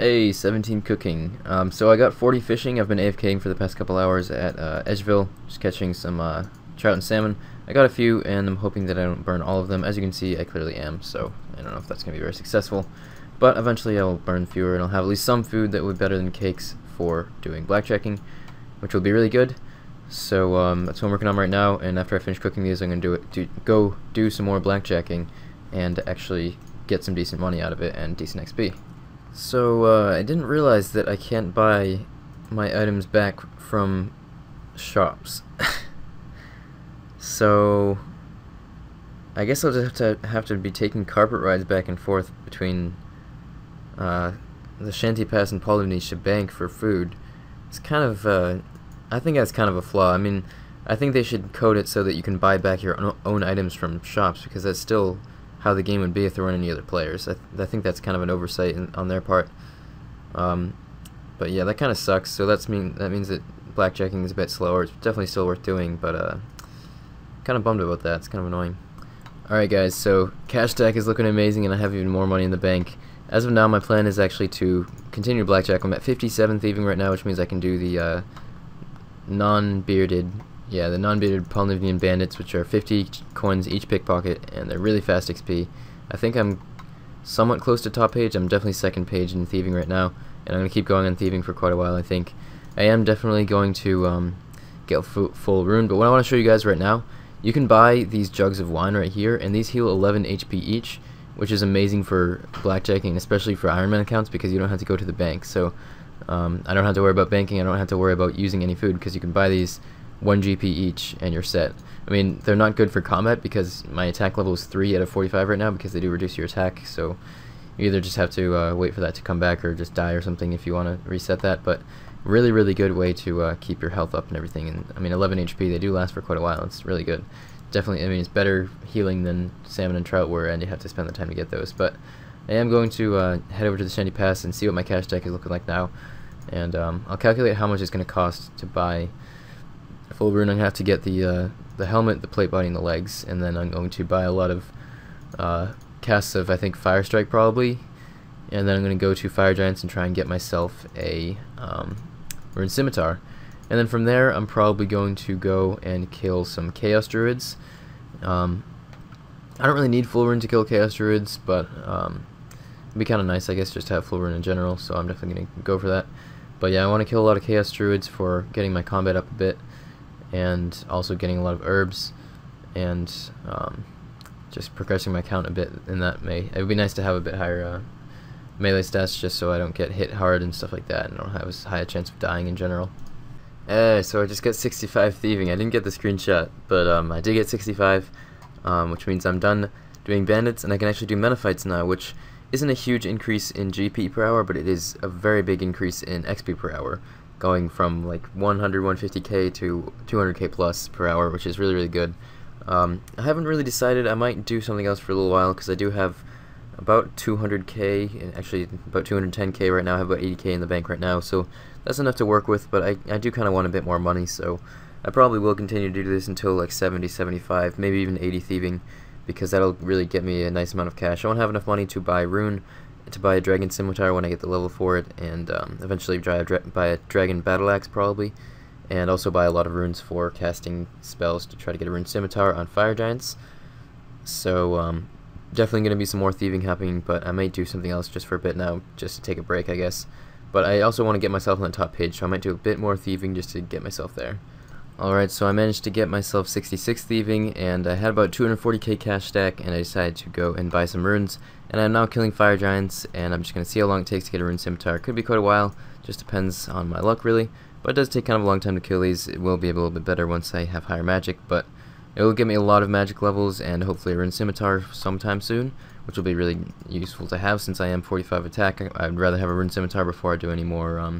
Hey, 17 cooking. So I got 40 fishing. I've been AFKing for the past couple hours at Edgeville, just catching some trout and salmon. I got a few, and I'm hoping that I don't burn all of them. As you can see, I clearly am, so I don't know if that's going to be very successful. But eventually I'll burn fewer, and I'll have at least some food that would be better than cakes for doing blackjacking, which will be really good. So that's what I'm working on right now, and after I finish cooking these, I'm going to go do some more blackjacking and actually get some decent money out of it and decent XP. So I didn't realize that I can't buy my items back from shops. So I guess I'll just have to be taking carpet rides back and forth between the Shantay Pass and Polynesia Bank for food. It's kind of I think that's kind of a flaw. I mean, I think they should code it so that you can buy back your own items from shops, because that's still how the game would be if there weren't any other players. I think that's kind of an oversight on their part. But yeah, that kind of sucks. So that means that blackjacking is a bit slower. It's definitely still worth doing, but kind of bummed about that. It's kind of annoying. Alright guys, so cash stack is looking amazing, and I have even more money in the bank. As of now, my plan is actually to continue blackjack. I'm at 57 thieving right now, which means I can do the non-bearded Polynivian bandits, which are 50 coins each pickpocket, and they're really fast XP. I think I'm somewhat close to top page. I'm definitely second page in thieving right now, and I'm going to keep going on thieving for quite a while, I think. I am definitely going to get full rune, but what I want to show you guys right now, you can buy these jugs of wine right here, and these heal 11 HP each, which is amazing for blackjacking, especially for Ironman accounts, because you don't have to go to the bank. So I don't have to worry about banking, I don't have to worry about using any food, because you can buy these 1 GP each and you're set. I mean, they're not good for combat because my attack level is 3 out of 45 right now, because they do reduce your attack, so you either just have to wait for that to come back or just die or something if you want to reset that. But really, really good way to keep your health up and everything. And I mean, 11 HP, they do last for quite a while. It's really good. Definitely, I mean, it's better healing than salmon and trout were, and you have to spend the time to get those. But I am going to head over to the Shantay Pass and see what my cash deck is looking like now, and I'll calculate how much it's going to cost to buy full rune. I'm going to have to get the helmet, the plate body, and the legs, and then I'm going to buy a lot of casts of, I think, Firestrike probably, and then I'm going to go to Fire Giants and try and get myself a rune scimitar. And then from there, I'm probably going to go and kill some Chaos Druids. I don't really need full rune to kill Chaos Druids, but it'd be kind of nice, I guess, just to have full rune in general, so I'm definitely going to go for that. But yeah, I want to kill a lot of Chaos Druids for getting my combat up a bit, and also getting a lot of herbs, and just progressing my count a bit. And that it would be nice to have a bit higher melee stats, just so I don't get hit hard and stuff like that, and I don't have as high a chance of dying in general. So I just got 65 thieving. I didn't get the screenshot, but I did get 65, which means I'm done doing bandits, and I can actually do menophytes now, which isn't a huge increase in GP per hour, but it is a very big increase in XP per hour, going from like 100, 150k to 200k plus per hour, which is really, really good. I haven't really decided. I might do something else for a little while, because I do have about 200k, actually about 210k right now. I have about 80k in the bank right now, so that's enough to work with, but I do kind of want a bit more money, so I probably will continue to do this until like 70, 75, maybe even 80 thieving, because that'll really get me a nice amount of cash. I won't have enough money to buy rune, to buy a dragon scimitar when I get the level for it, and eventually buy a dragon battle axe probably, and also buy a lot of runes for casting spells to try to get a rune scimitar on Fire Giants. So definitely going to be some more thieving happening, but I might do something else just for a bit now, just to take a break, I guess. But I also want to get myself on the top page, so I might do a bit more thieving just to get myself there. Alright, so I managed to get myself 66 thieving, and I had about 240k cash stack, and I decided to go and buy some runes. And I'm now killing Fire Giants, and I'm just going to see how long it takes to get a rune scimitar. Could be quite a while, just depends on my luck really, but it does take kind of a long time to kill these. It will be a little bit better once I have higher magic, but it will give me a lot of magic levels and hopefully a rune scimitar sometime soon, which will be really useful to have since I am 45 attack. I'd rather have a rune scimitar before I do any more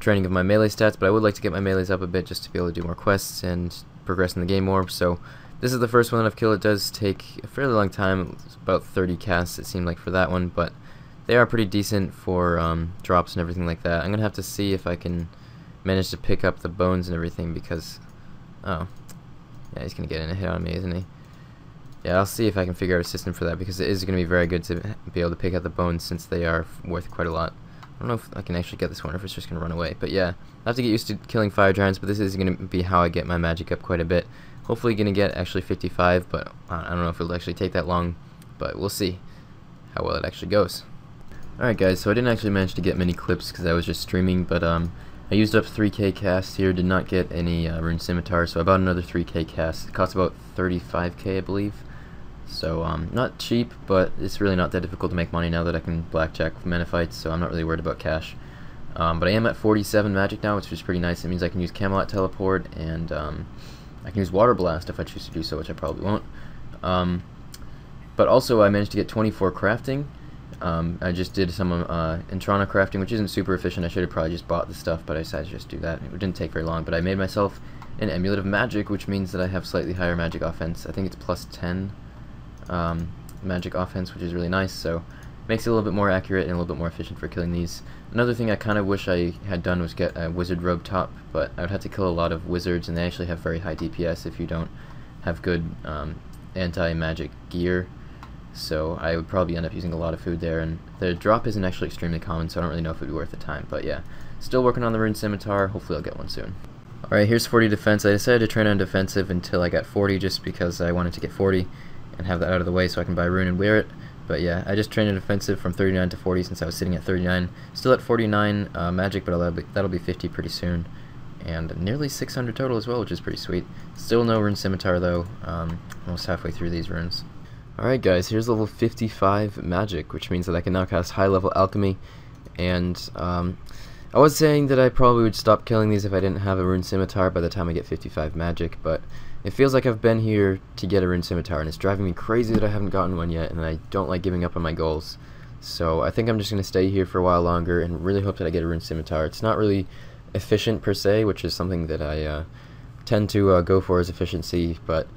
training of my melee stats, but I would like to get my melees up a bit just to be able to do more quests and progress in the game more. So this is the first one that I've killed. It does take a fairly long time, about 30 casts it seemed like for that one, but they are pretty decent for drops and everything like that. I'm going to have to see if I can manage to pick up the bones and everything because... oh. Yeah, he's going to get in a hit on me, isn't he? Yeah, I'll see if I can figure out a system for that, because it is going to be very good to be able to pick out the bones since they are worth quite a lot. I don't know if I can actually get this one or if it's just going to run away, but yeah. I have to get used to killing fire giants, but this is going to be how I get my magic up quite a bit. Hopefully going to get actually 55, but I don't know if it'll actually take that long, but we'll see how well it actually goes. Alright guys, so I didn't actually manage to get many clips because I was just streaming, but I used up 3k casts here, did not get any Rune Scimitar, so I bought another 3k cast. It costs about 35k, I believe. So, not cheap, but it's really not that difficult to make money now that I can blackjack with Menophytes, so I'm not really worried about cash. But I am at 47 magic now, which is pretty nice. It means I can use Camelot Teleport, and I can use Water Blast if I choose to do so, which I probably won't. But also, I managed to get 24 crafting. I just did some Entrana crafting, which isn't super efficient. I should have probably just bought the stuff, but I decided to just do that. It didn't take very long, but I made myself an Emulet of Magic, which means that I have slightly higher magic offense. I think it's plus 10 magic offense, which is really nice, so makes it a little bit more accurate and a little bit more efficient for killing these. Another thing I kind of wish I had done was get a Wizard Robe Top, but I would have to kill a lot of wizards, and they actually have very high DPS if you don't have good anti-magic gear. So I would probably end up using a lot of food there, and the drop isn't actually extremely common, so I don't really know if it would be worth the time, but yeah. Still working on the Rune Scimitar, hopefully I'll get one soon. Alright, here's 40 defense. I decided to train on defensive until I got 40 just because I wanted to get 40 and have that out of the way so I can buy Rune and wear it, but yeah, I just trained on defensive from 39 to 40 since I was sitting at 39. Still at 49 magic, but that'll be 50 pretty soon, and nearly 600 total as well, which is pretty sweet. Still no Rune Scimitar though, almost halfway through these runes. Alright guys, here's level 55 magic, which means that I can now cast High Level Alchemy, and I was saying that I probably would stop killing these if I didn't have a Rune Scimitar by the time I get 55 magic, but it feels like I've been here to get a Rune Scimitar, and it's driving me crazy that I haven't gotten one yet, and I don't like giving up on my goals. So I think I'm just going to stay here for a while longer and really hope that I get a Rune Scimitar. It's not really efficient per se, which is something that I tend to go for as efficiency, but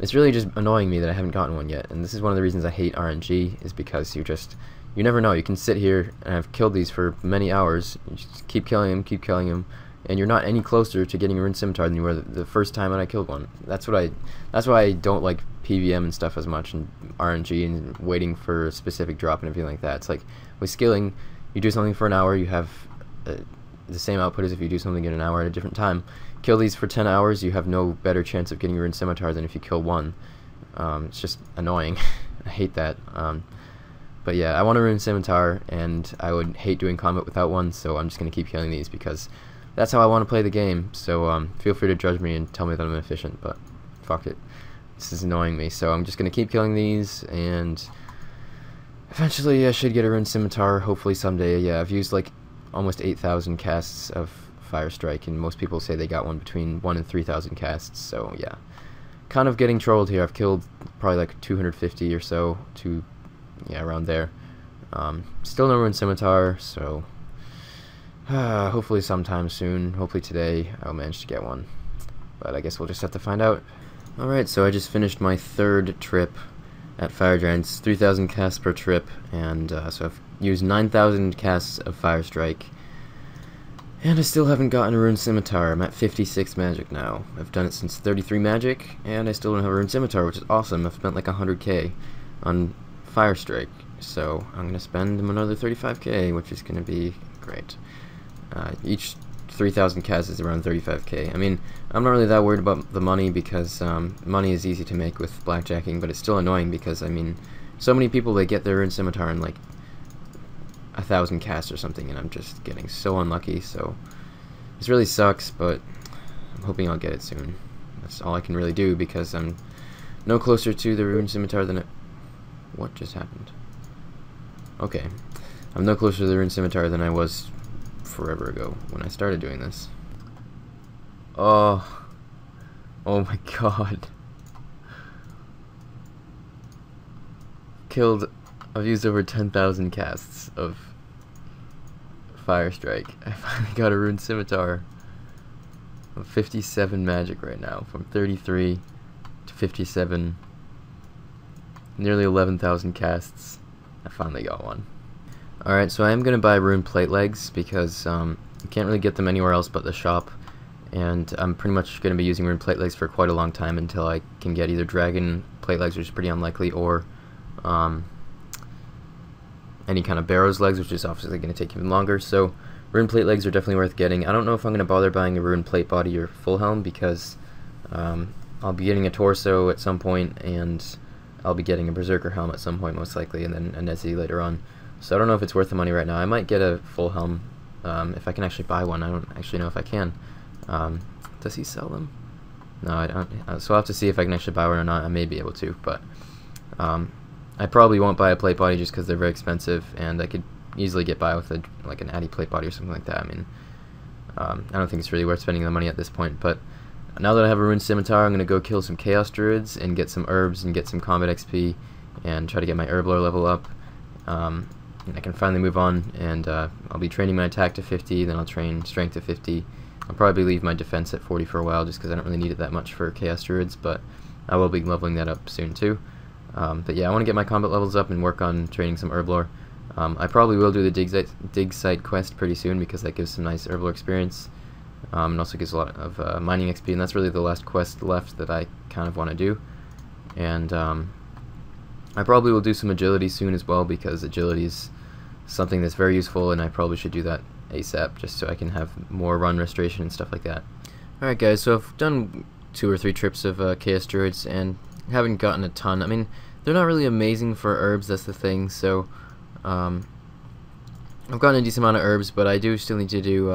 it's really just annoying me that I haven't gotten one yet, and this is one of the reasons I hate RNG, is because you never know. You can sit here, and I've killed these for many hours, you just keep killing them, and you're not any closer to getting a Rune Scimitar than you were the first time when I killed one. That's why I don't like PVM and stuff as much, and RNG, and waiting for a specific drop and everything like that. It's like, with skilling, you do something for an hour, you have the same output as if you do something in an hour at a different time. Kill these for 10 hours, you have no better chance of getting a Rune Scimitar than if you kill one. It's just annoying. I hate that. But yeah, I want a Rune Scimitar, and I would hate doing combat without one, so I'm just going to keep killing these because that's how I want to play the game. So feel free to judge me and tell me that I'm inefficient, but fuck it. This is annoying me, so I'm just going to keep killing these, and eventually I should get a Rune Scimitar, hopefully someday. Yeah, I've used like almost 8,000 casts of Firestrike, and most people say they got one between 1 and 3,000 casts, so yeah. Kind of getting trolled here. I've killed probably like 250 or so, yeah, around there. Still no Rune Scimitar, so hopefully sometime soon, hopefully today, I'll manage to get one. But I guess we'll just have to find out. Alright, so I just finished my third trip at Fire Giants, 3,000 casts per trip, and so I've used 9,000 casts of Firestrike. And I still haven't gotten a Rune Scimitar. I'm at 56 magic now. I've done it since 33 magic, and I still don't have a Rune Scimitar, which is awesome. I've spent like 100k on Firestrike, so I'm going to spend another 35k, which is going to be great. Each 3,000 casts is around 35k. I mean, I'm not really that worried about the money because money is easy to make with blackjacking, but it's still annoying because, I mean, so many people, they get their Rune Scimitar and like 1,000 casts or something, and I'm just getting so unlucky, so this really sucks, but I'm hoping I'll get it soon. That's all I can really do because I'm no closer to the Rune Scimitar than what just happened? Okay. I'm no closer to the Rune Scimitar than I was forever ago when I started doing this. Oh. Oh my god. I've used over 10,000 casts of Firestrike. I finally got a Rune Scimitar. I'm 57 magic right now, from 33 to 57. Nearly 11,000 casts. I finally got one. Alright, so I am going to buy Rune Plate Legs because you can't really get them anywhere else but the shop. And I'm pretty much going to be using Rune Plate Legs for quite a long time until I can get either Dragon plate legs, which is pretty unlikely, or any kind of barrows legs, which is obviously going to take even longer. So rune plate legs are definitely worth getting. I don't know if I'm going to bother buying a rune plate body or full helm, because I'll be getting a torso at some point, and I'll be getting a berserker helm at some point most likely, and then a Nezzy later on. So I don't know if it's worth the money right now. I might get a full helm if I can actually buy one. I don't actually know if I can. Does he sell them? No, I don't. So I'll have to see if I can actually buy one or not. I may be able to, but I probably won't buy a plate body just because they're very expensive, and I could easily get by with like an Addy plate body or something like that. I mean, I don't think it's really worth spending the money at this point, but now that I have a rune scimitar, I'm going to go kill some Chaos Druids and get some herbs and get some combat XP and try to get my herb lore level up. And I can finally move on, and I'll be training my attack to 50, then I'll train strength to 50. I'll probably leave my defense at 40 for a while just because I don't really need it that much for Chaos Druids, but I will be leveling that up soon too. But yeah, I want to get my combat levels up and work on training some herb lore. I probably will do the Digsite quest pretty soon because that gives some nice herb lore experience. And also gives a lot of mining XP, and that's really the last quest left that I kind of want to do. And I probably will do some agility soon as well, because agility is something that's very useful, and I probably should do that ASAP just so I can have more run restoration and stuff like that. Alright guys, so I've done 2 or 3 trips of Chaos Druids and haven't gotten a ton. I mean, they're not really amazing for herbs, that's the thing, so I've gotten a decent amount of herbs, but I do still need to do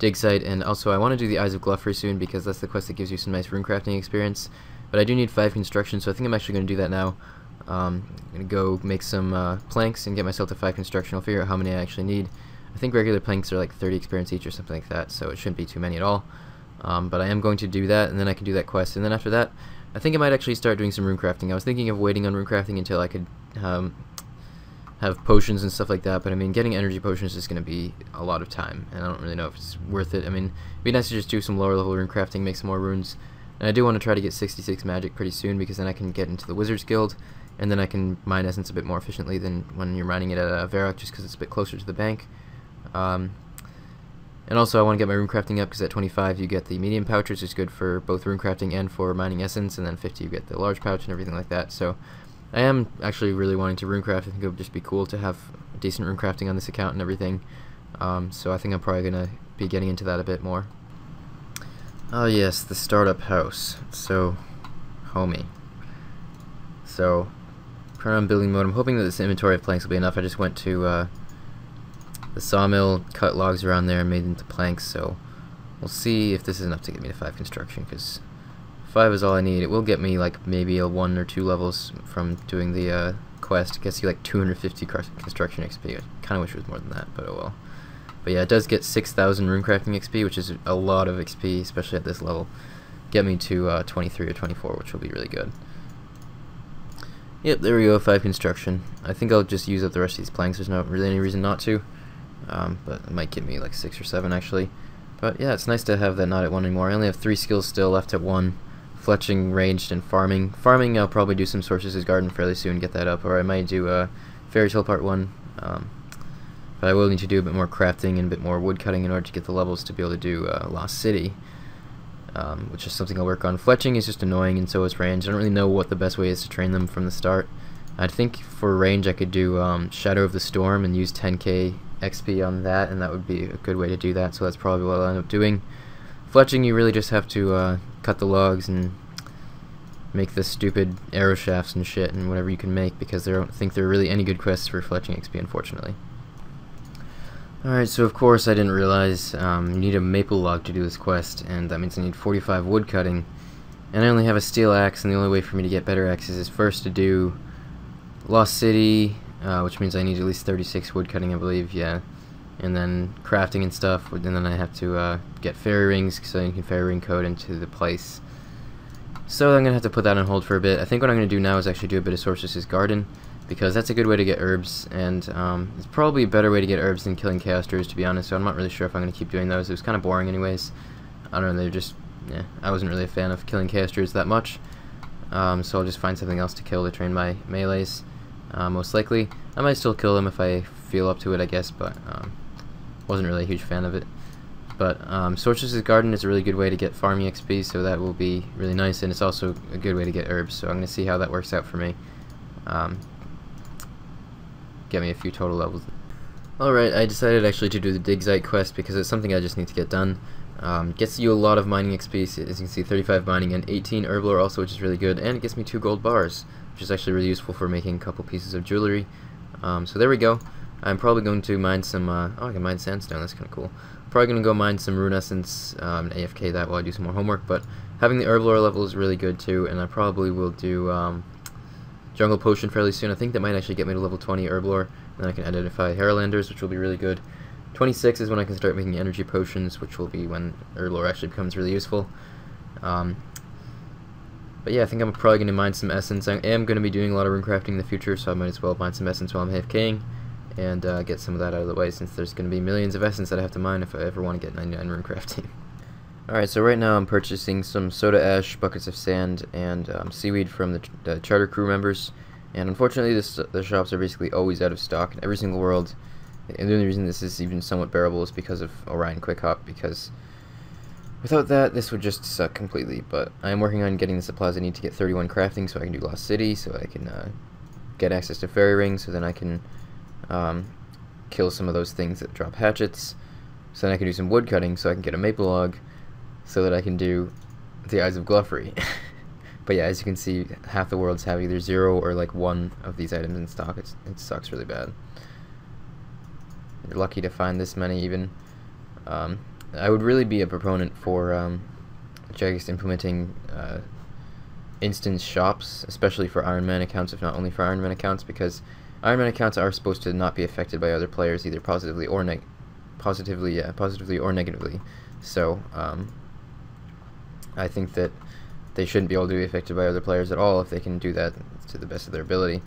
Digsite, and also I want to do the Eyes of Glouphrie soon because that's the quest that gives you some nice runecrafting experience. But I do need 5 construction, so I think I'm actually going to do that now. I'm going to go make some planks and get myself to 5 construction. I'll figure out how many I actually need. I think regular planks are like 30 experience each or something like that, so it shouldn't be too many at all. But I am going to do that, and then I can do that quest, and then after that, I think I might actually start doing some runecrafting. I was thinking of waiting on runecrafting until I could have potions and stuff like that, but I mean, getting energy potions is going to be a lot of time, and I don't really know if it's worth it. I mean, it'd be nice to just do some lower level rune crafting, make some more runes, and I do want to try to get 66 magic pretty soon, because then I can get into the Wizard's Guild, and then I can mine essence a bit more efficiently than when you're mining it at Varrock, just because it's a bit closer to the bank. And also I want to get my rune crafting up, because at 25 you get the medium pouch, which is good for both rune crafting and for mining essence, and then 50 you get the large pouch and everything like that, so I am actually really wanting to runecraft. I think it would just be cool to have decent runecrafting on this account and everything. So I think I'm probably going to be getting into that a bit more. Oh yes, the startup house. So homey. So, currently on building mode. I'm hoping that this inventory of planks will be enough. I just went to the sawmill, cut logs around there and made into planks, so we'll see if this is enough to get me to 5 construction, because 5 is all I need. It will get me like maybe a 1 or 2 levels from doing the quest. It gets you like 250 construction XP. I kind of wish it was more than that, but oh well. But yeah, it does get 6,000 runecrafting XP, which is a lot of XP, especially at this level. Get me to 23 or 24, which will be really good. Yep, there we go, 5 construction. I think I'll just use up the rest of these planks. There's not really any reason not to, but it might give me like 6 or 7 actually. But yeah, it's nice to have that not at 1 anymore. I only have 3 skills still left at 1. Fletching, ranged, and farming. Farming, I'll probably do some Sorceress's Garden fairly soon, get that up, or I might do Fairytale Part 1. But I will need to do a bit more crafting and a bit more wood cutting in order to get the levels to be able to do Lost City, which is something I'll work on. Fletching is just annoying, and so is range. I don't really know what the best way is to train them from the start. I think for range I could do Shadow of the Storm and use 10k XP on that, and that would be a good way to do that, so that's probably what I'll end up doing. Fletching, you really just have to cut the logs and make the stupid arrow shafts and shit and whatever you can make, because I don't think there are really any good quests for fletching XP, unfortunately. Alright, so of course I didn't realize you need a maple log to do this quest, and that means I need 45 wood cutting, and I only have a steel axe, and the only way for me to get better axes is first to do Lost City, which means I need at least 36 wood cutting, I believe, yeah. And then crafting and stuff, and then I have to get fairy rings so you can fairy ring code into the place. So I'm going to have to put that on hold for a bit. I think what I'm going to do now is actually do a bit of Sorceress's Garden, because that's a good way to get herbs, and it's probably a better way to get herbs than killing Chaos Druids, to be honest, so I'm not really sure if I'm going to keep doing those. It was kind of boring anyways. I don't know, they're just, yeah, I wasn't really a fan of killing Chaos Druids that much, so I'll just find something else to kill to train my melees, most likely. I might still kill them if I feel up to it, I guess, but wasn't really a huge fan of it. But Sorceress's Garden is a really good way to get farm EXP, so that will be really nice, and it's also a good way to get herbs, so I'm going to see how that works out for me. Get me a few total levels. Alright, I decided actually to do the Digsite quest because it's something I just need to get done. Gets you a lot of mining XP, as you can see, 35 mining and 18 herblore also, which is really good, and it gets me 2 gold bars, which is actually really useful for making a couple pieces of jewelry. So there we go. I'm probably going to mine some, oh, I can mine sandstone, that's kind of cool. Probably going to go mine some Rune Essence and AFK that while I do some more homework, but having the herblore level is really good too, and I probably will do Jungle Potion fairly soon. I think that might actually get me to level 20 herblore, and then I can identify Haralanders, which will be really good. 26 is when I can start making energy potions, which will be when herblore actually becomes really useful. But yeah, I think I'm probably going to mine some essence. I am going to be doing a lot of runecrafting in the future, so I might as well mine some essence while I'm AFKing and get some of that out of the way, since there's going to be millions of essence that I have to mine if I ever want to get 99 runecrafting. Alright, so right now I'm purchasing some soda ash, buckets of sand, and seaweed from the charter crew members. And unfortunately, the shops are basically always out of stock in every single world. And the only reason this is even somewhat bearable is because of Orion Quick Hop, because without that, this would just suck completely. But I am working on getting the supplies I need to get 31 crafting, so I can do Lost City, so I can get access to fairy rings, so then I can kill some of those things that drop hatchets, so then I can do some wood cutting, so I can get a maple log, so that I can do the Eyes of Glouphrie. But yeah, as you can see, half the worlds have either 0 or like 1 of these items in stock. It sucks really bad. You're lucky to find this many even. I would really be a proponent for Jagex implementing instant shops, especially for Ironman accounts, if not only for Ironman accounts, because Ironman accounts are supposed to not be affected by other players, either positively or negatively. So I think that they shouldn't be able to be affected by other players at all if they can do that to the best of their ability,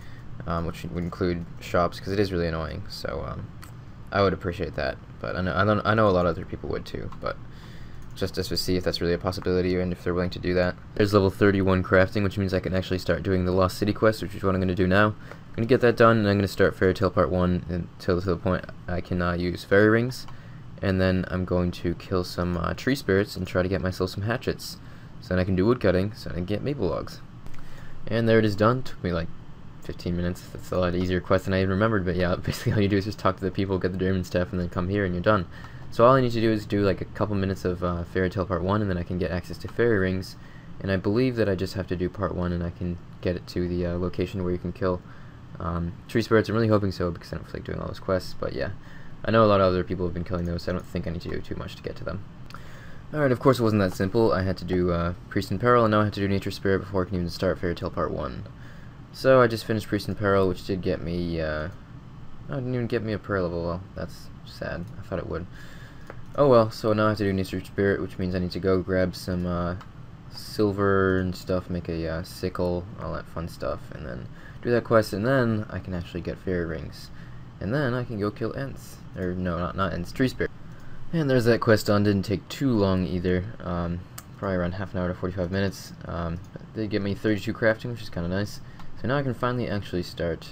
which would include shops, because it is really annoying. So I would appreciate that, but I know a lot of other people would too, but just to see if that's really a possibility and if they're willing to do that. There's level 31 crafting, which means I can actually start doing the Lost City quest, which is what I'm going to do now. I'm going to get that done, and I'm going to start Fairytale Part 1 until the point I can use fairy rings, and then I'm going to kill some tree spirits and try to get myself some hatchets, so then I can do wood cutting, so then I can get maple logs. And there it is done. Took me like 15 minutes, that's a lot easier quest than I even remembered, but yeah, basically all you do is just talk to the people, get the diamond stuff, and then come here and you're done. So all I need to do is do like a couple minutes of Fairytale Part 1, and then I can get access to fairy rings, and I believe that I just have to do Part 1 and I can get it to the location where you can kill tree spirits. I'm really hoping so, because I don't feel like doing all those quests, but yeah. I know a lot of other people have been killing those, so I don't think I need to do too much to get to them. Alright, of course it wasn't that simple. I had to do Priest in Peril, and now I have to do Nature Spirit before I can even start Fairytale Part 1. So I just finished Priest in Peril, which did get me, oh, didn't even get me a prayer level. Well, that's sad. I thought it would. Oh well, so now I have to do Nature Spirit, which means I need to go grab some silver and stuff, make a sickle, all that fun stuff, and then do that quest, and then I can actually get fairy rings. And then I can go kill Ents. Or no, not Ents, Tree Spirit. And there's that quest done. Didn't take too long either. Probably around half an hour to 45 minutes. They get me 32 crafting, which is kind of nice. So now I can finally actually start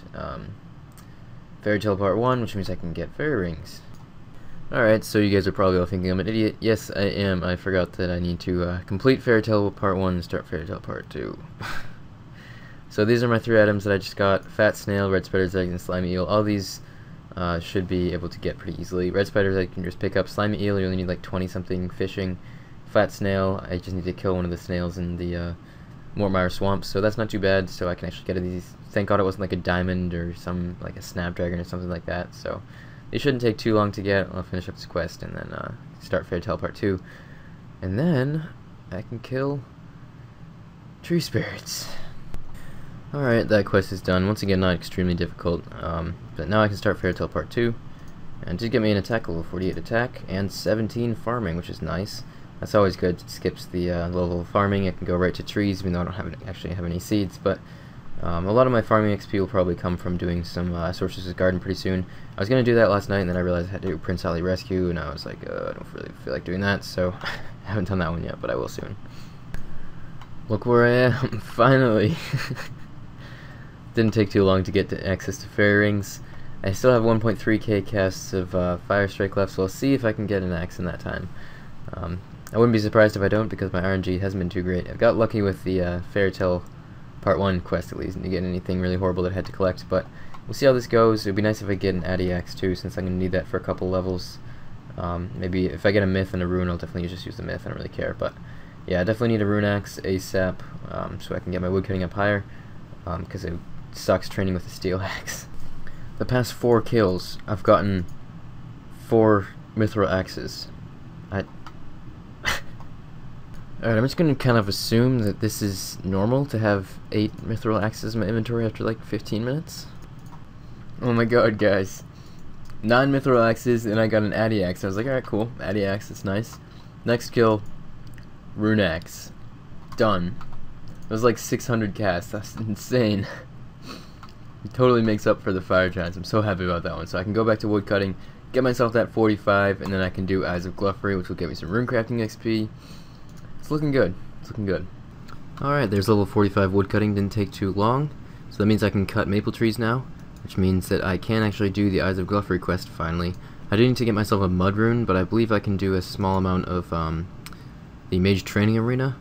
Fairytale Part 1, which means I can get fairy rings. Alright, so you guys are probably all thinking I'm an idiot. Yes, I am. I forgot that I need to complete Fairytale Part 1 and start Fairytale Part 2. So these are my 3 items that I just got. Fat Snail, Red Spider's Egg, and Slimy Eel. All these should be able to get pretty easily. Red Spider's Egg can just pick up. Slimy Eel, you only need like 20-something fishing. Fat Snail, I just need to kill one of the snails in the Mortmire swamps, so that's not too bad, so I can actually get these. Thank God it wasn't like a diamond or some like a snapdragon or something like that, so they shouldn't take too long to get. I'll finish up this quest and then start Fairytale Part 2, and then I can kill tree spirits. Alright, that quest is done. Once again, not extremely difficult, but now I can start Fairytale Part 2, and it did get me an attack level, 48 attack and 17 farming, which is nice. That's always good. It skips the level of farming. It can go right to trees, even though I don't actually have any seeds. But a lot of my farming XP will probably come from doing some Sorceress's Garden pretty soon. I was going to do that last night, and then I realized I had to do Prince Ali Rescue, and I was like, I don't really feel like doing that, so I haven't done that one yet, but I will soon. Look where I am, finally! Didn't take too long to get to access to fairy rings. I still have 1.3k casts of Firestrike left, so I'll see if I can get an axe in that time. I wouldn't be surprised if I don't, because my RNG hasn't been too great. I've got lucky with the Fairytale Part 1 quest, at least, and didn't get anything really horrible that I had to collect, but we'll see how this goes. It would be nice if I get an Addy Axe too, since I'm going to need that for a couple levels. Maybe if I get a myth and a rune, I'll definitely just use the myth, I don't really care, but yeah, I definitely need a rune axe ASAP, so I can get my woodcutting up higher, because it sucks training with a steel axe. The past 4 kills, I've gotten 4 mithril axes. Alright, I'm just going to kind of assume that this is normal to have 8 mithril axes in my inventory after like 15 minutes. Oh my god, guys. 9 mithril axes, and I got an Addy Axe. I was like, alright, cool. Addy Axe, that's nice. Next kill, Rune Axe. Done. It was like 600 casts. That's insane. It totally makes up for the Fire Giants. I'm so happy about that one. So I can go back to woodcutting, get myself that 45, and then I can do Eyes of Glouphrie, which will get me some runecrafting XP. It's looking good. It's looking good. Alright, there's level 45 woodcutting. Didn't take too long. So that means I can cut maple trees now, which means that I can actually do the Eyes of Glouphrie quest finally. I do need to get myself a mud rune, but I believe I can do a small amount of the Mage Training Arena,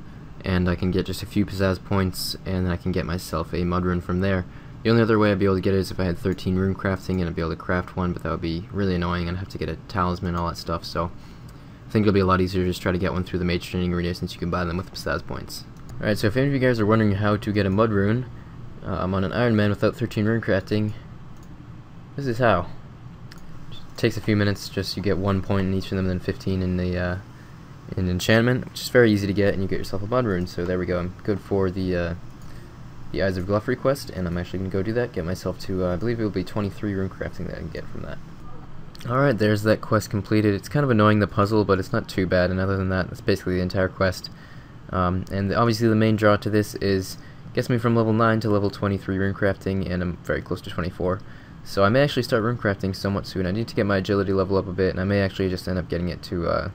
and I can get just a few pizzazz points, and I can get myself a mud rune from there. The only other way I'd be able to get it is if I had 13 rune crafting, and I'd be able to craft one, but that would be really annoying, and I'd have to get a talisman and all that stuff, so I think it'll be a lot easier to just try to get one through the Mage Training Arena, since you can buy them with pizzazz points. Alright, so if any of you guys are wondering how to get a mud rune, I'm on an Ironman without 13 rune crafting. This is how. It takes a few minutes, just you get 1 point in each of them, then 15 in the in enchantment, which is very easy to get, and you get yourself a mud rune. So there we go. I'm good for the Eyes of Glouphrie quest, and I'm actually going to go do that, get myself to, I believe it will be 23 rune crafting that I can get from that. Alright, there's that quest completed. It's kind of annoying, the puzzle, but it's not too bad, and other than that, that's basically the entire quest. And obviously the main draw to this is, gets me from level 9 to level 23 rune crafting, and I'm very close to 24. So I may actually start runecrafting somewhat soon. I need to get my agility level up a bit, and I may actually just end up getting it to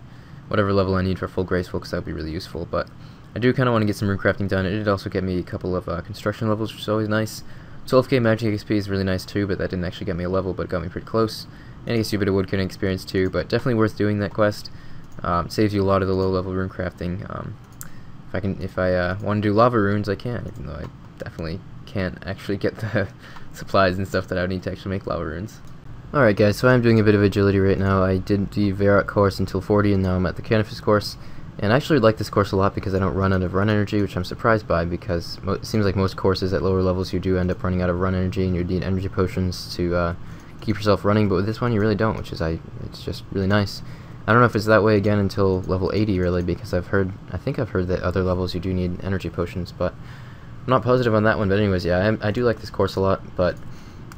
whatever level I need for full graceful, because that would be really useful. But I do kind of want to get some runecrafting done. It did also get me a couple of construction levels, which is always nice. 12k magic XP is really nice too, but that didn't actually get me a level, but it got me pretty close. And it gets you a bit of woodcutting experience too, but definitely worth doing that quest. Saves you a lot of the low-level runecrafting. If I want to do lava runes, I can, even though I definitely can't actually get the supplies and stuff that I would need to actually make lava runes. Alright guys, so I'm doing a bit of agility right now. I did the Varrock course until 40, and now I'm at the Canifus course. And I actually like this course a lot because I don't run out of run energy, which I'm surprised by, because it seems like most courses at lower levels you do end up running out of run energy, and you need energy potions to keep yourself running, but with this one you really don't, which is it's just really nice. I don't know if it's that way again until level 80 really, because I think I've heard that other levels you do need energy potions, but I'm not positive on that one. But anyways, yeah, I do like this course a lot, but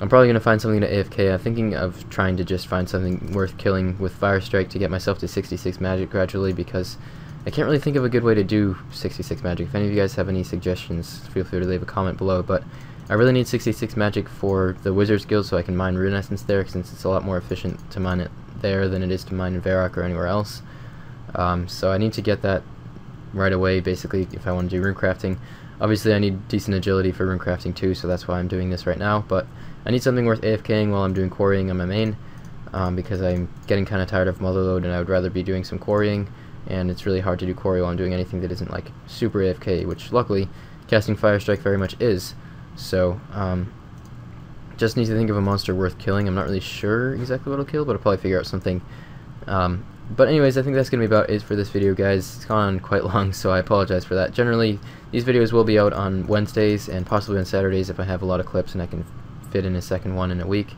I'm probably going to find something to AFK. I'm thinking of trying to just find something worth killing with Firestrike to get myself to 66 magic gradually, because I can't really think of a good way to do 66 magic. If any of you guys have any suggestions, feel free to leave a comment below, but I really need 66 magic for the Wizard's Guild so I can mine Rune Essence there, since it's a lot more efficient to mine it there than it is to mine in Varrock or anywhere else. So I need to get that right away, basically, if I want to do runecrafting. Obviously I need decent agility for runecrafting too, so that's why I'm doing this right now, but I need something worth AFKing while I'm doing quarrying on my main, because I'm getting kind of tired of motherload, and I would rather be doing some quarrying, and it's really hard to do quarry while I'm doing anything that isn't like super AFK, which luckily casting Firestrike very much is. So just need to think of a monster worth killing. I'm not really sure exactly what I'll kill, but I'll probably figure out something. But anyways, I think that's going to be about it for this video, guys. It's gone on quite long, so I apologize for that. Generally, these videos will be out on Wednesdays and possibly on Saturdays if I have a lot of clips and I can fit in a second one in a week.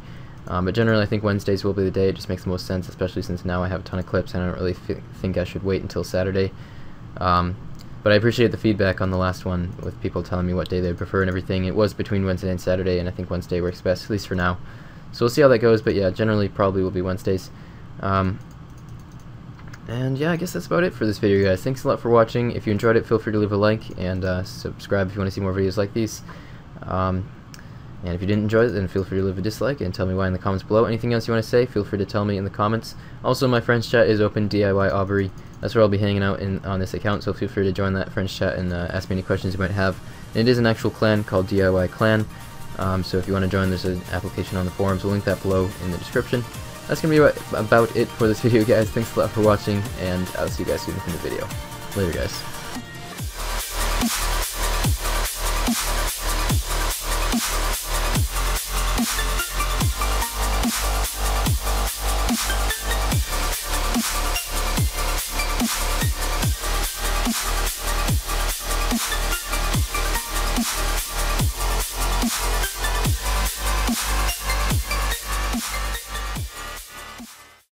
But generally, I think Wednesdays will be the day. It just makes the most sense, especially since now I have a ton of clips and I don't really think I should wait until Saturday. But I appreciate the feedback on the last one, with people telling me what day they prefer and everything. It was between Wednesday and Saturday, and I think Wednesday works best, at least for now. So we'll see how that goes, but yeah, generally probably will be Wednesdays. And yeah, I guess that's about it for this video, guys. Thanks a lot for watching. If you enjoyed it, feel free to leave a like, and subscribe if you want to see more videos like these. And if you didn't enjoy it, then feel free to leave a dislike and tell me why in the comments below. Anything else you want to say, feel free to tell me in the comments. Also, my French chat is open, DIY Aubrey. That's where I'll be hanging out on this account, so feel free to join that French chat and ask me any questions you might have. And it is an actual clan called DIY Clan. So if you want to join, there's an application on the forums. We'll link that below in the description. That's going to be about it for this video, guys. Thanks a lot for watching, and I'll see you guys soon in the video. Later, guys.